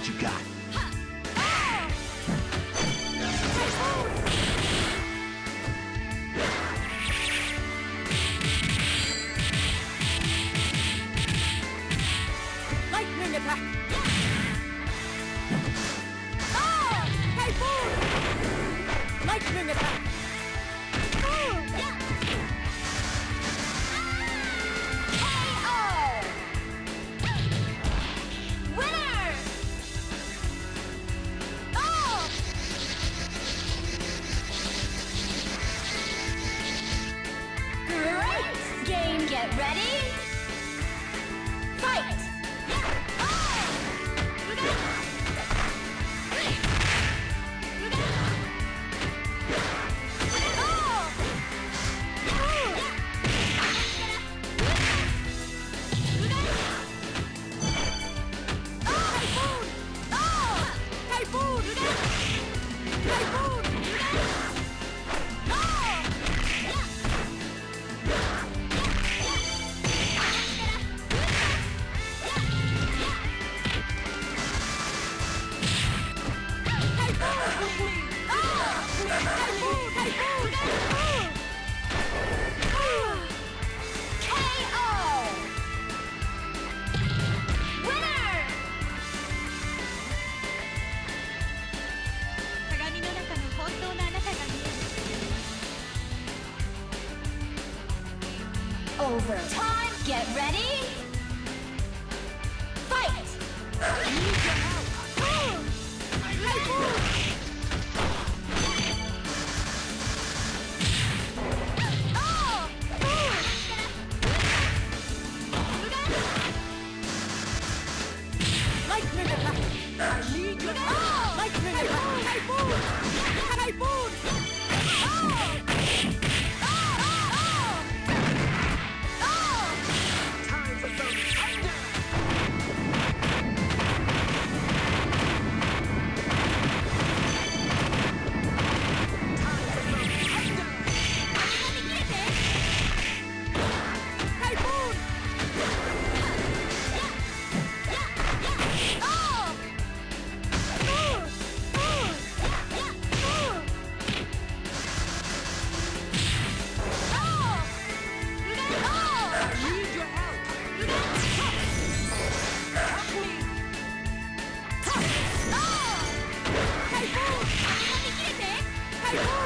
what you got. Time, get ready. Fight! I need your help. I need your help. Hey,